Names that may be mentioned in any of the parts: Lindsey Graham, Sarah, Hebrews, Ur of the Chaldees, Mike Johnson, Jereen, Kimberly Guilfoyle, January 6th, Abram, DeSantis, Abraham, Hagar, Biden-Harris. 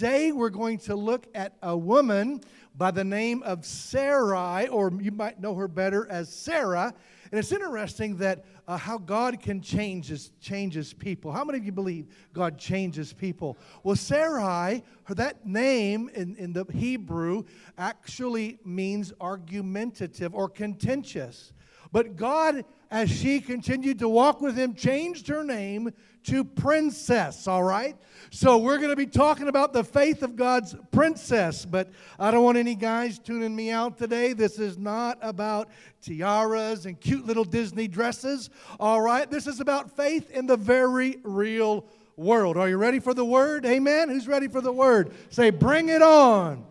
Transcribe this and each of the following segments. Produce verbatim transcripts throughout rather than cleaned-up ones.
Today we're going to look at a woman by the name of Sarai, or you might know her better as Sarah. And it's interesting that uh, how God can change his, change his people. How many of you believe God changes people? Well, Sarai, her, that name in, in the Hebrew actually means argumentative or contentious. But God, as she continued to walk with him, changed her name to Princess, all right? So we're going to be talking about the faith of God's princess, but I don't want any guys tuning me out today. This is not about tiaras and cute little Disney dresses, all right? This is about faith in the very real world. Are you ready for the word? Amen? Who's ready for the word? Say, bring it on.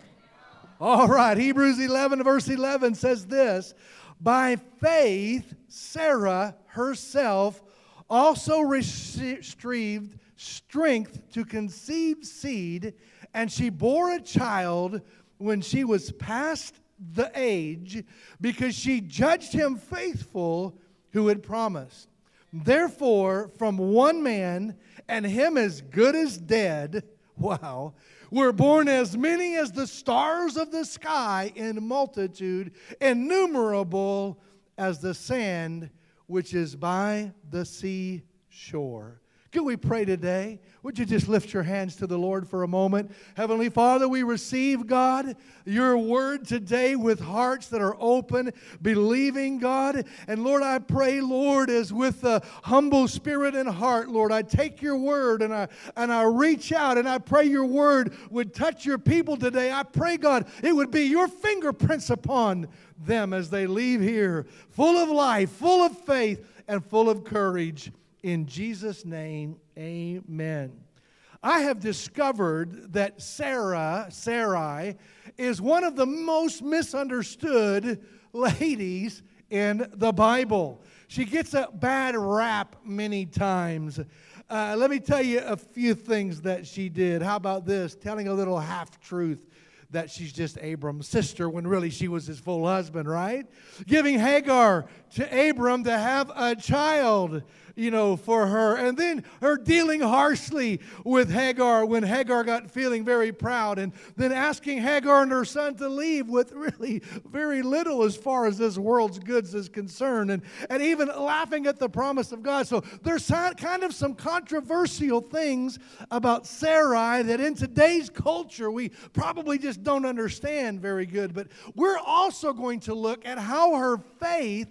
All right, Hebrews eleven, verse eleven says this, by faith, Sarah herself also received strength to conceive seed, and she bore a child when she was past the age, because she judged him faithful who had promised. Therefore, from one man, and him as good as dead, wow, were born as many as the stars of the sky in multitude, innumerable as the sand which is by the sea shore. Could we pray today? Would you just lift your hands to the Lord for a moment? Heavenly Father, we receive, God, your word today with hearts that are open, believing, God. And Lord, I pray, Lord, as with a humble spirit and heart, Lord, I take your word and I, and I reach out and I pray your word would touch your people today. I pray, God, it would be your fingerprints upon them as they leave here, full of life, full of faith, and full of courage. In Jesus' name, amen. I have discovered that Sarah, Sarai, is one of the most misunderstood ladies in the Bible. She gets a bad rap many times. Uh, let me tell you a few things that she did. How about this? Telling a little half-truth that she's just Abram's sister when really she was his full husband, right? Giving Hagar to Abram to have a child, you know, for her. And then her dealing harshly with Hagar when Hagar got feeling very proud. And then asking Hagar and her son to leave with really very little as far as this world's goods is concerned. And, and even laughing at the promise of God. So there's kind of some controversial things about Sarai that in today's culture we probably just don't understand very good. But we're also going to look at how her faith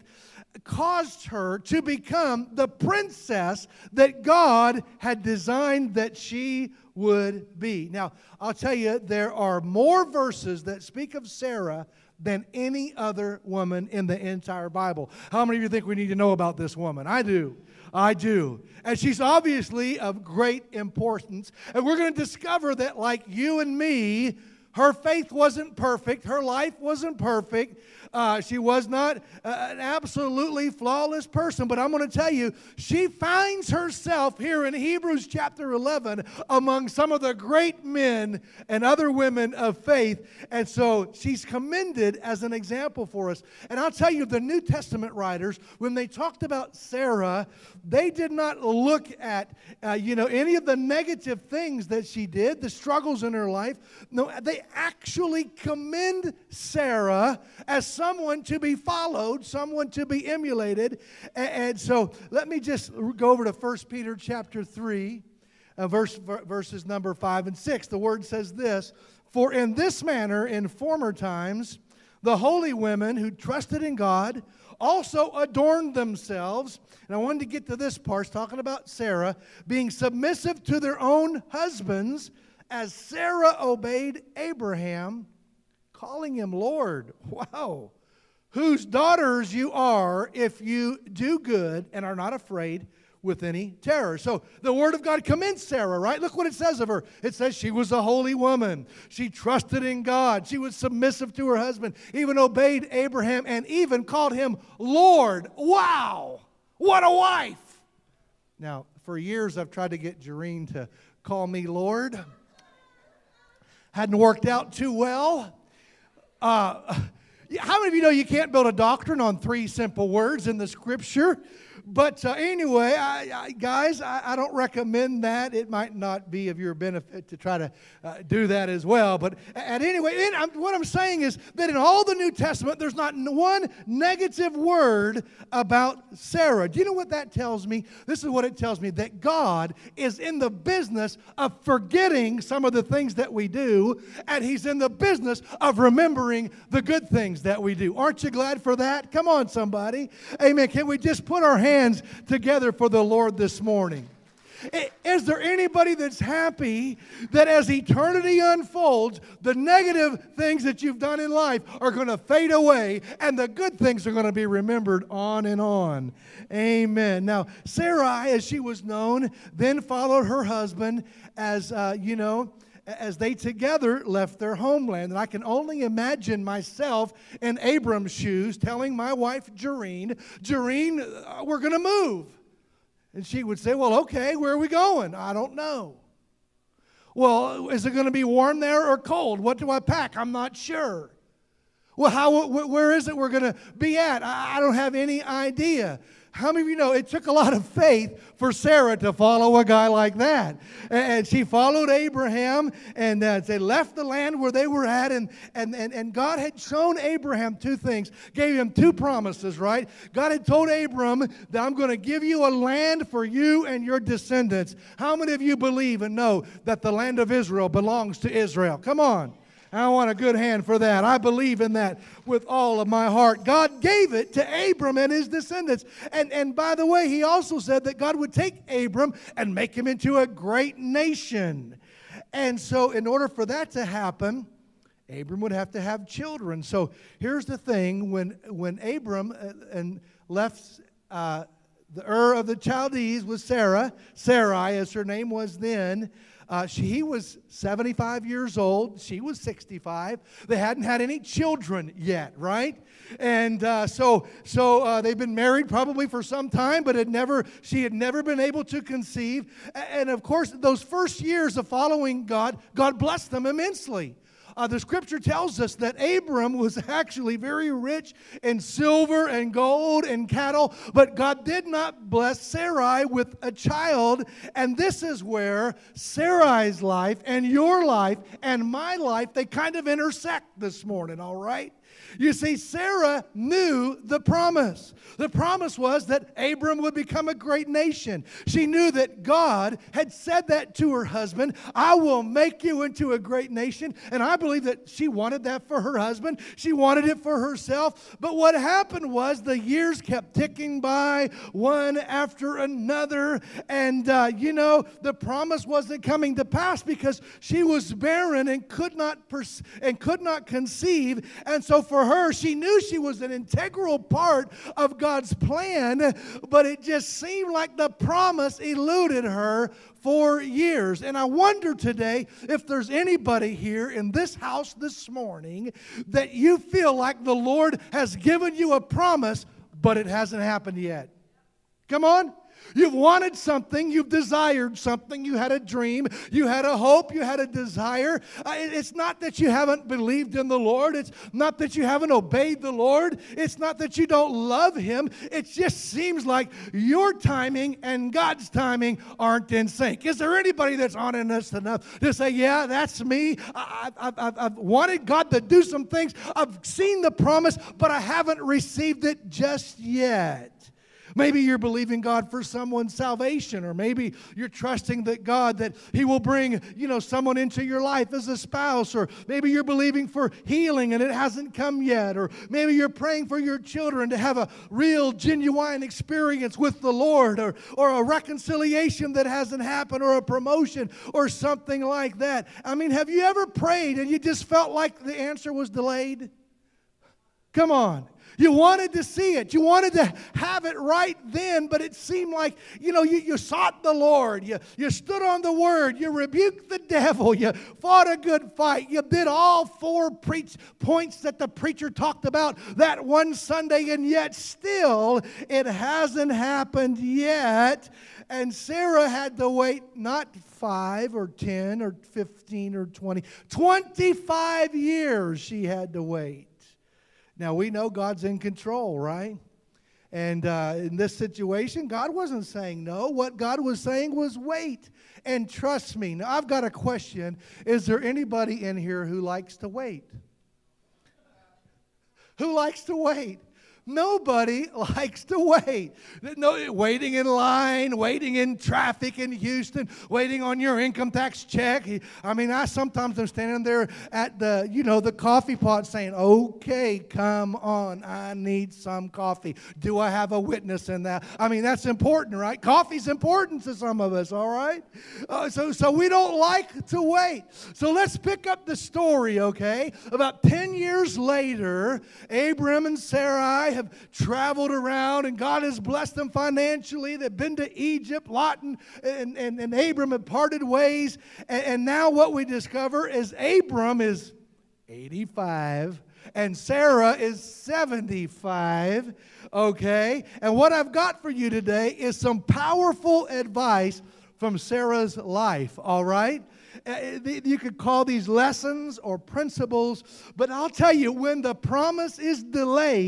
caused her to become the princess that God had designed that she would be. Now, I'll tell you, there are more verses that speak of Sarah than any other woman in the entire Bible. How many of you think we need to know about this woman? I do. I do. And she's obviously of great importance. And we're going to discover that, like you and me, her faith wasn't perfect. Her life wasn't perfect. Uh, she was not uh, an absolutely flawless person. But I'm going to tell you, she finds herself here in Hebrews chapter eleven among some of the great men and other women of faith. And so she's commended as an example for us. And I'll tell you, the New Testament writers, when they talked about Sarah, they did not look at, uh, you know, any of the negative things that she did, the struggles in her life. No, they actually commend Sarah as someone to be followed, someone to be emulated. And, and so let me just go over to First Peter chapter three, uh, verse, verses number five and six. The word says this, for in this manner in former times the holy women who trusted in God also adorned themselves. And I wanted to get to this part, talking about Sarah, being submissive to their own husbands, as Sarah obeyed Abraham, calling him Lord. Wow. Whose daughters you are if you do good and are not afraid with any terror. So the Word of God commends Sarah, right? Look what it says of her. It says she was a holy woman. She trusted in God. She was submissive to her husband, even obeyed Abraham, and even called him Lord. Wow. What a wife. Now, for years I've tried to get Jereen to call me Lord. Hadn't worked out too well. Uh, how many of you know you can't build a doctrine on three simple words in the Scripture? But uh, anyway, I, I, guys, I, I don't recommend that. It might not be of your benefit to try to uh, do that as well. But at any rate, in, I'm, what I'm saying is that in all the New Testament, there's not one negative word about Sarah. Do you know what that tells me? This is what it tells me, that God is in the business of forgetting some of the things that we do, and He's in the business of remembering the good things that we do. Aren't you glad for that? Come on, somebody. Amen. Can we just put our hands together for the Lord this morning? Is there anybody that's happy that as eternity unfolds, the negative things that you've done in life are going to fade away and the good things are going to be remembered on and on? Amen. Now, Sarai, as she was known, then followed her husband as, uh, you know, as they together left their homeland. And I can only imagine myself in Abram's shoes telling my wife, Jereen, Jereen, we're going to move. And she would say, well, okay, where are we going? I don't know. Well, is it going to be warm there or cold? What do I pack? I'm not sure. Well, how? Where is it we're going to be at? I don't have any idea. How many of you know it took a lot of faith for Sarah to follow a guy like that? And she followed Abraham, and uh, they left the land where they were at, and, and, and, and God had shown Abraham two things, gave him two promises, right? God had told Abram that I'm going to give you a land for you and your descendants. How many of you believe and know that the land of Israel belongs to Israel? Come on. I want a good hand for that. I believe in that with all of my heart. God gave it to Abram and his descendants. And, and by the way, He also said that God would take Abram and make him into a great nation. And so in order for that to happen, Abram would have to have children. So here's the thing. When, when Abram uh, and left uh, the Ur of the Chaldees with Sarah, Sarai as her name was then, Uh, she, he was seventy-five years old. She was sixty-five. They hadn't had any children yet, right? And uh, so, so uh, they've been married probably for some time, but had never. She had never been able to conceive. And of course, those first years of following God, God blessed them immensely. Uh, the scripture tells us that Abram was actually very rich in silver and gold and cattle, but God did not bless Sarai with a child. And this is where Sarai's life and your life and my life, they kind of intersect this morning, all right? You see, Sarah knew the promise. The promise was that Abram would become a great nation. She knew that God had said that to her husband, I will make you into a great nation. And I believe that she wanted that for her husband. She wanted it for herself. But what happened was the years kept ticking by, one after another. And, uh, you know, the promise wasn't coming to pass because she was barren and could not pers- and could not conceive. And so for her, she knew she was an integral part of God's plan, but it just seemed like the promise eluded her for years. And I wonder today if there's anybody here in this house this morning that you feel like the Lord has given you a promise, but it hasn't happened yet. Come on. You've wanted something, you've desired something, you had a dream, you had a hope, you had a desire. It's not that you haven't believed in the Lord. It's not that you haven't obeyed the Lord. It's not that you don't love Him. It just seems like your timing and God's timing aren't in sync. Is there anybody that's honest enough to say, yeah, that's me. I, I, I, I've wanted God to do some things. I've seen the promise, but I haven't received it just yet. Maybe you're believing God for someone's salvation, or maybe you're trusting that God, that He will bring, you know, someone into your life as a spouse, or maybe you're believing for healing and it hasn't come yet, or maybe you're praying for your children to have a real, genuine experience with the Lord, or, or a reconciliation that hasn't happened, or a promotion, or something like that. I mean, have you ever prayed and you just felt like the answer was delayed? Come on. You wanted to see it. You wanted to have it right then, but it seemed like, you know, you, you sought the Lord. You, you stood on the Word. You rebuked the devil. You fought a good fight. You did all four preach points that the preacher talked about that one Sunday, and yet still it hasn't happened yet. And Sarah had to wait not five or ten or fifteen or twenty. twenty-five years she had to wait. Now, we know God's in control, right? And uh, in this situation, God wasn't saying no. What God was saying was wait and trust me. Now, I've got a question. Is there anybody in here who likes to wait? Who likes to wait? Nobody likes to wait. No, waiting in line, waiting in traffic in Houston, waiting on your income tax check. I mean, I sometimes am standing there at the, you know, the coffee pot saying, okay, come on, I need some coffee. Do I have a witness in that? I mean, that's important, right? Coffee's important to some of us, all right? Uh, so, so we don't like to wait. So let's pick up the story, okay? About ten years later, Abraham and Sarah have traveled around, and God has blessed them financially. They've been to Egypt. Lot and, and, and, and Abram have parted ways. And, and now what we discover is Abram is eighty-five and Sarah is seventy-five, okay? And what I've got for you today is some powerful advice from Sarah's life, all right? You could call these lessons or principles, but I'll tell you, when the promise is delayed,